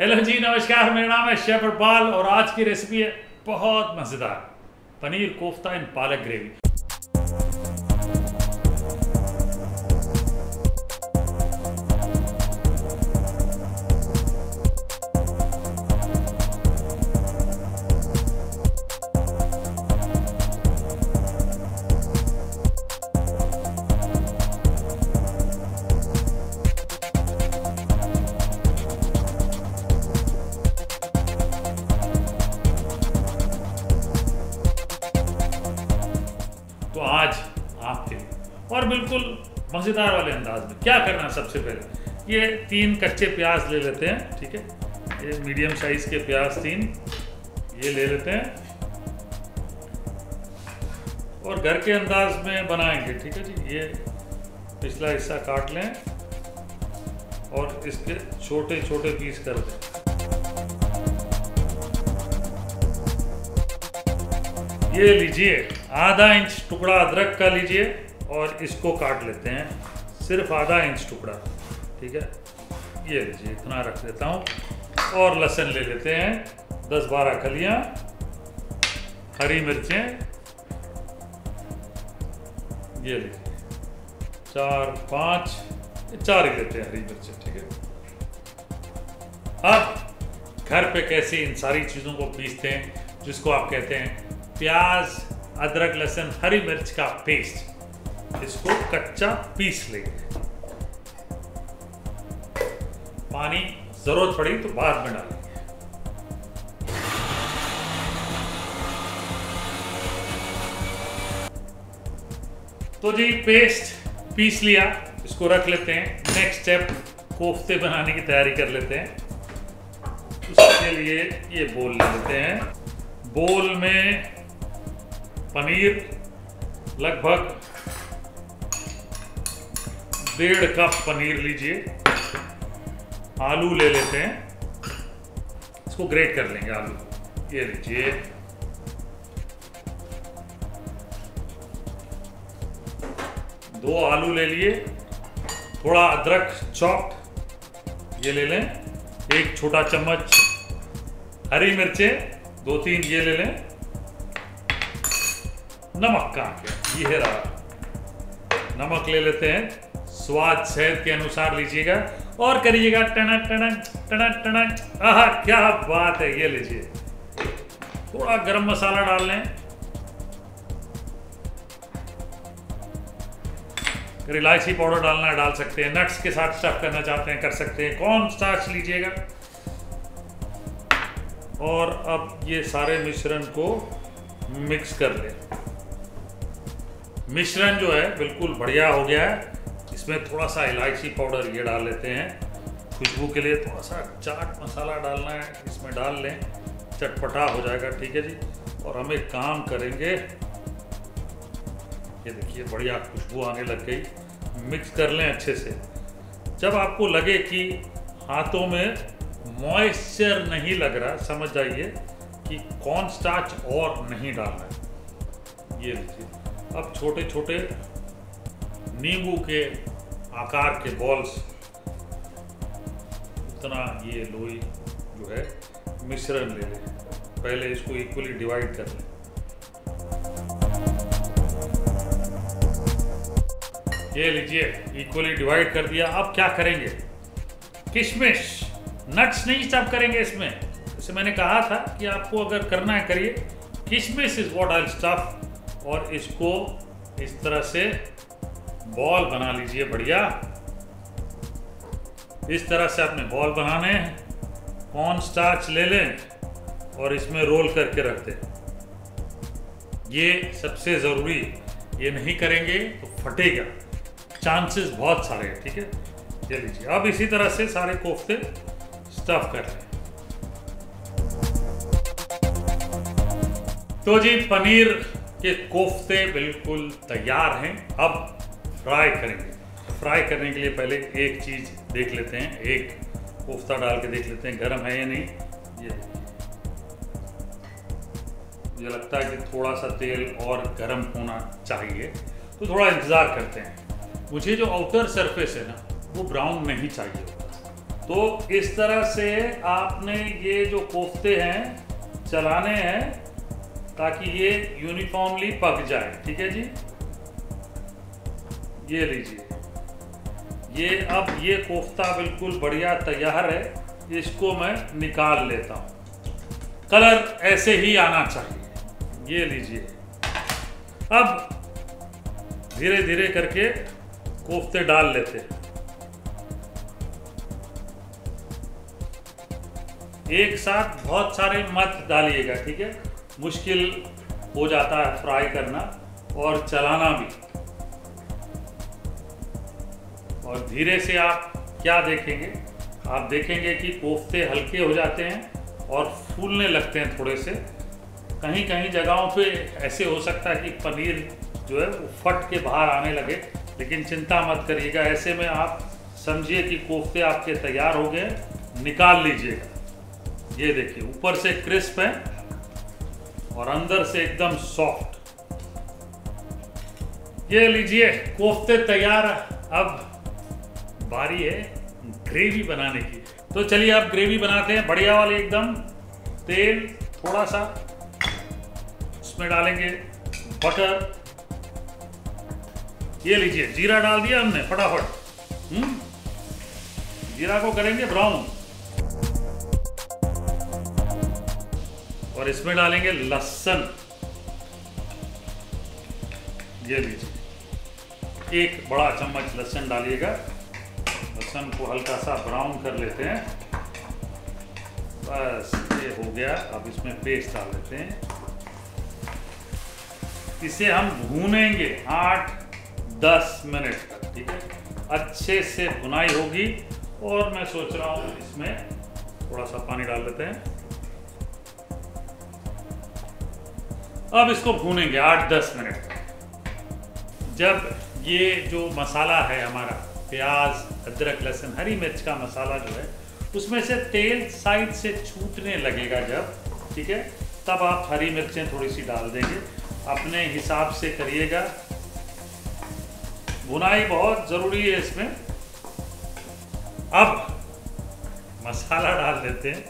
Hello जी, नमस्कार। मेरा नाम है शेफ हरपाल और आज की रेसिपी है बहुत मज़ेदार पनीर कोफ्ता इन पालक ग्रेवी। तो आज आपके लिए और बिल्कुल मज़ेदार वाले अंदाज में क्या करना है, सबसे पहले ये 3 कच्चे प्याज ले लेते हैं। ठीक है, ये मीडियम साइज़ के प्याज 3 ये ले लेते हैं और घर के अंदाज में बनाएंगे। ठीक है जी, ये पिछला हिस्सा काट लें और इसके छोटे छोटे पीस कर दें। ये लीजिए आधा इंच टुकड़ा अदरक का लीजिए और इसको काट लेते हैं, सिर्फ आधा इंच टुकड़ा। ठीक है, ये लीजिए इतना रख देता हूँ। और लहसुन ले लेते हैं 10-12 कलियाँ, हरी मिर्चें ये लीजिए 4-5 ही लेते हैं हरी मिर्चें। ठीक है, अब घर पे कैसे इन सारी चीज़ों को पीसते हैं जिसको आप कहते हैं प्याज, अदरक, लहसुन, हरी मिर्च का पेस्ट, इसको कच्चा पीस लेंगे। पानी जरूरत पड़ी तो बाद में डालेंगे। तो जी पेस्ट पीस लिया, इसको रख लेते हैं। नेक्स्ट स्टेप कोफ्ते बनाने की तैयारी कर लेते हैं। उसके लिए ये बोल ले लेते हैं। बोल में पनीर लगभग 1.5 कप पनीर लीजिए। आलू ले लेते हैं, इसको ग्रेट कर लेंगे आलू। ये लीजिए दो आलू ले लिए, थोड़ा अदरक चॉप्ड ये ले लें, 1 छोटा चम्मच हरी मिर्चें 2-3 ये ले लें, नमक का ये है रहा, नमक ले लेते हैं, स्वाद सेहत के अनुसार लीजिएगा और करिएगा टना टना टना टना। आहा क्या बात है, ये लीजिए थोड़ा गरम मसाला डाल लें, इलायची पाउडर डालना डाल सकते हैं, नट्स के साथ स्टफ करना चाहते हैं कर सकते हैं, कॉर्न स्टार्च लीजिएगा। और अब ये सारे मिश्रण को मिक्स कर लें। मिश्रण जो है बिल्कुल बढ़िया हो गया है। इसमें थोड़ा सा इलायची पाउडर ये डाल लेते हैं खुशबू के लिए, थोड़ा सा चाट मसाला डालना है इसमें डाल लें, चटपटा हो जाएगा। ठीक है जी, और हम एक काम करेंगे, ये देखिए बढ़िया खुशबू आने लग गई। मिक्स कर लें अच्छे से। जब आपको लगे कि हाथों में मॉइस्चर नहीं लग रहा, समझ जाइए कि कॉर्न स्टार्च और नहीं डालना है। ये देखिए अब छोटे छोटे नींबू के आकार के बॉल्स इतना ये लोई जो है मिश्रण ले लें, पहले इसको इक्वली डिवाइड कर लें। ये लीजिए इक्वली डिवाइड कर दिया। अब क्या करेंगे, किशमिश नट्स नहीं स्टफ करेंगे इसमें, जैसे मैंने कहा था कि आपको अगर करना है करिए। किशमिश इज व्हाट आई स्टफ। और इसको इस तरह से बॉल बना लीजिए, बढ़िया इस तरह से आपने बॉल बनाने हैं। कॉर्न स्टार्च ले लें और इसमें रोल करके रख दें, ये सबसे ज़रूरी। ये नहीं करेंगे तो फटेगा, चांसेस बहुत सारे हैं। ठीक है, ये लीजिए अब इसी तरह से सारे कोफ्ते स्टफ कर लें। तो जी पनीर ये कोफ्ते बिल्कुल तैयार हैं। अब फ्राई करेंगे। फ्राई करने के लिए पहले एक चीज़ देख लेते हैं, एक कोफ्ता डाल के देख लेते हैं गर्म है या नहीं। ये मुझे लगता है कि थोड़ा सा तेल और गर्म होना चाहिए, तो थोड़ा इंतज़ार करते हैं। मुझे जो आउटर सरफेस है ना वो ब्राउन नहीं चाहिए होता, तो इस तरह से आपने ये जो कोफ्ते हैं चलाने हैं ताकि ये यूनिफॉर्मली पक जाए। ठीक है जी, ये लीजिए, ये अब ये कोफ्ता बिल्कुल बढ़िया तैयार है। इसको मैं निकाल लेता हूँ। कलर ऐसे ही आना चाहिए। ये लीजिए, अब धीरे धीरे करके कोफ्ते डाल लेते हैं। एक साथ बहुत सारे मत डालिएगा, ठीक है, मुश्किल हो जाता है फ्राई करना और चलाना भी। और धीरे से आप क्या देखेंगे, आप देखेंगे कि कोफ्ते हल्के हो जाते हैं और फूलने लगते हैं थोड़े से। कहीं कहीं जगहों पे ऐसे हो सकता है कि पनीर जो है वो फट के बाहर आने लगे, लेकिन चिंता मत करिएगा। ऐसे में आप समझिए कि कोफ्ते आपके तैयार हो गए, निकाल लीजिएगा। ये देखिए, ऊपर से क्रिस्प है और अंदर से एकदम सॉफ्ट। ये लीजिए, कोफ्ते तैयार। अब बारी है ग्रेवी बनाने की। तो चलिए आप ग्रेवी बनाते हैं बढ़िया वाले। एकदम तेल थोड़ा सा उसमें डालेंगे, बटर। ये लीजिए, जीरा डाल दिया हमने फटाफट। जीरा को करेंगे ब्राउन और इसमें डालेंगे लहसुन। ये लीजिए, एक बड़ा चम्मच लहसुन डालिएगा। लहसुन को हल्का सा ब्राउन कर लेते हैं। बस ये हो गया। अब इसमें पेस्ट डाल देते हैं। इसे हम भूनेंगे 8-10 मिनट तक। ठीक है, अच्छे से भुनाई होगी। और मैं सोच रहा हूँ इसमें थोड़ा सा पानी डाल देते हैं। अब इसको भूनेंगे 8-10 मिनट। जब ये जो मसाला है हमारा, प्याज, अदरक, लहसुन, हरी मिर्च का मसाला जो है, उसमें से तेल साइड से छूटने लगेगा जब, ठीक है, तब आप हरी मिर्चें थोड़ी सी डाल देंगे। अपने हिसाब से करिएगा। भुनाई बहुत ज़रूरी है इसमें। अब मसाला डाल देते हैं।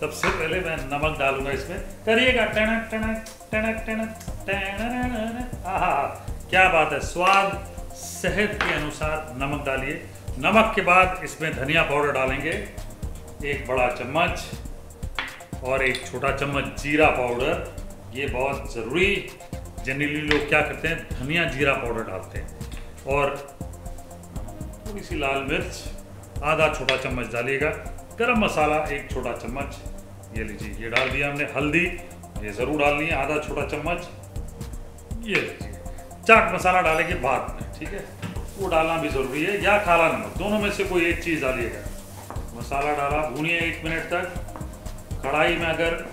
सबसे पहले मैं नमक डालूंगा इसमें। करिएगा टनक टनक टनक टनक टनक। आहा, क्या बात है। स्वाद, सेहत के अनुसार नमक डालिए। नमक के बाद इसमें धनिया पाउडर डालेंगे, एक बड़ा चम्मच और एक छोटा चम्मच जीरा पाउडर। ये बहुत ज़रूरी। जनरली लोग क्या करते हैं, धनिया जीरा पाउडर डालते हैं। और थोड़ी सी लाल मिर्च, आधा छोटा चम्मच डालिएगा। गरम मसाला, एक छोटा चम्मच। ये लीजिए, ये डाल दिया हमने। हल्दी ये ज़रूर डालनी है, आधा छोटा चम्मच। ये लीजिए, चाट मसाला डालेंगे बाद में, ठीक है, वो डालना भी ज़रूरी है, या काला नमक, दोनों में से कोई एक चीज़ डालिएगा। मसाला डाला, भूनिए 1 मिनट तक। कढ़ाई में अगर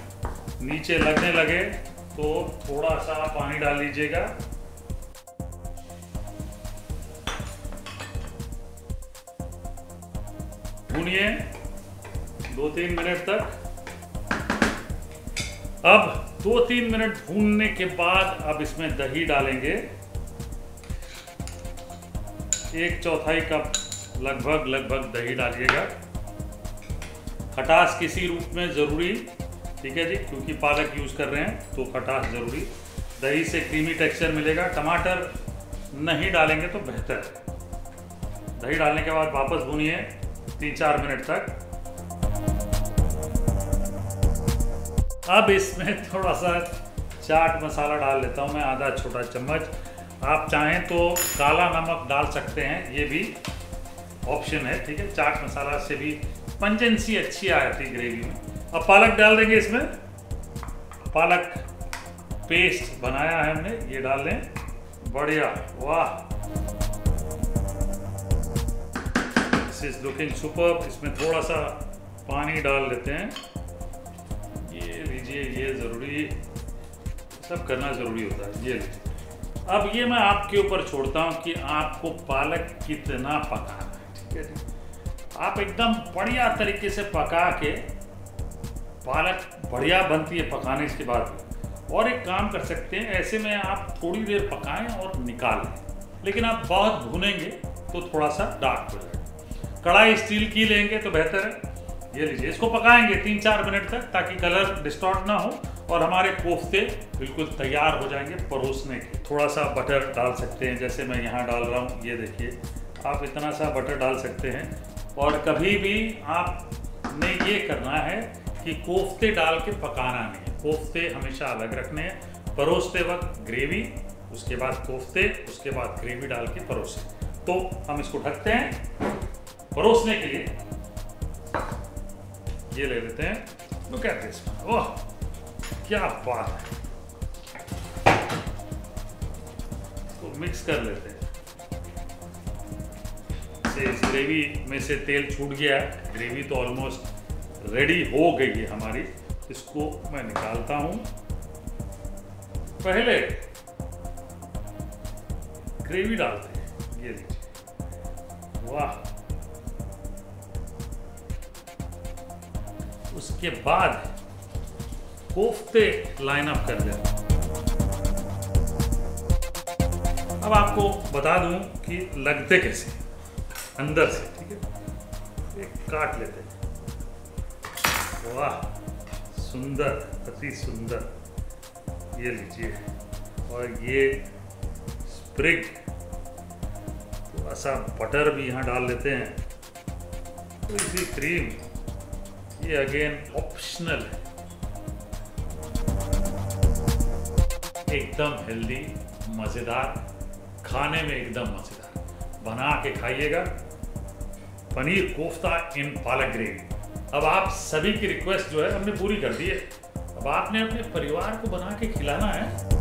नीचे लगने लगे तो थोड़ा सा पानी डाल लीजिएगा। भूनिए 2-3 मिनट तक। अब 2-3 मिनट भूनने के बाद अब इसमें दही डालेंगे, 1/4 कप लगभग दही डालिएगा। खटास किसी रूप में ज़रूरी, ठीक है जी, क्योंकि पालक यूज़ कर रहे हैं तो खटास ज़रूरी। दही से क्रीमी टेक्सचर मिलेगा। टमाटर नहीं डालेंगे तो बेहतर है। दही डालने के बाद वापस भूनिए 3-4 मिनट तक। अब इसमें थोड़ा सा चाट मसाला डाल लेता हूँ मैं, आधा छोटा चम्मच। आप चाहें तो काला नमक डाल सकते हैं, ये भी ऑप्शन है, ठीक है। चाट मसाला से भी पंजेंसी अच्छी आ जाती ग्रेवी में। अब पालक डाल देंगे इसमें। पालक पेस्ट बनाया है हमने, ये डाल दें। बढ़िया, वाह, दिस इज लुकिंग सुपर्ब। इसमें थोड़ा सा पानी डाल देते हैं। ये लीजिए, ये ज़रूरी, सब करना ज़रूरी होता है। ये लीजिए, अब ये मैं आपके ऊपर छोड़ता हूँ कि आपको पालक कितना पकाना है, ठीक है जी। आप एकदम बढ़िया तरीके से पका के, पालक बढ़िया बनती है पकाने के बाद भी। और एक काम कर सकते हैं, ऐसे में आप थोड़ी देर पकाएं और निकालें, लेकिन आप बहुत भुनेंगे तो थोड़ा सा डार्क हो जाएगा। कढ़ाई स्टील की लेंगे तो बेहतर है। ये लीजिए, इसको पकाएंगे 3-4 मिनट तक ताकि कलर डिस्टॉर्ट ना हो और हमारे कोफ्ते बिल्कुल तैयार हो जाएंगे परोसने के। थोड़ा सा बटर डाल सकते हैं, जैसे मैं यहाँ डाल रहा हूँ, ये देखिए आप इतना सा बटर डाल सकते हैं। और कभी भी आपने ये करना है कि कोफ्ते डाल के पकाना नहीं, कोफ्ते हमेशा अलग रखने हैं। परोसते वक्त ग्रेवी, उसके बाद कोफ्ते, उसके बाद ग्रेवी डाल के परोसें। तो हम इसको ढकते हैं परोसने के लिए। ये ले लेते हैं, लुक एट दिस, ओह क्या बात है। इसको मिक्स कर लेते हैं। इस ग्रेवी में से तेल छूट गया है, ग्रेवी तो ऑलमोस्ट रेडी हो गई है हमारी। इसको मैं निकालता हूं। पहले ग्रेवी डालते हैं, ये देखिए, वाह। उसके बाद कोफ्ते लाइन अप कर देना। अब आपको बता दूं कि लगते कैसे, अंदर से, ठीक है। एक काट लेते हैं, वाह सुंदर, अति सुंदर। ये लीजिए, और ये स्प्रिग, थोड़ा सा बटर भी यहाँ डाल लेते हैं। थोड़ी क्रीम, ये अगेन ऑप्शनल है। एकदम हेल्दी, मज़ेदार, खाने में एकदम मज़ेदार, बना के खाइएगा पनीर कोफ्ता इन पालक ग्रेवी। अब आप सभी की रिक्वेस्ट जो है हमने पूरी कर दी है, अब आपने अपने परिवार को बना के खिलाना है।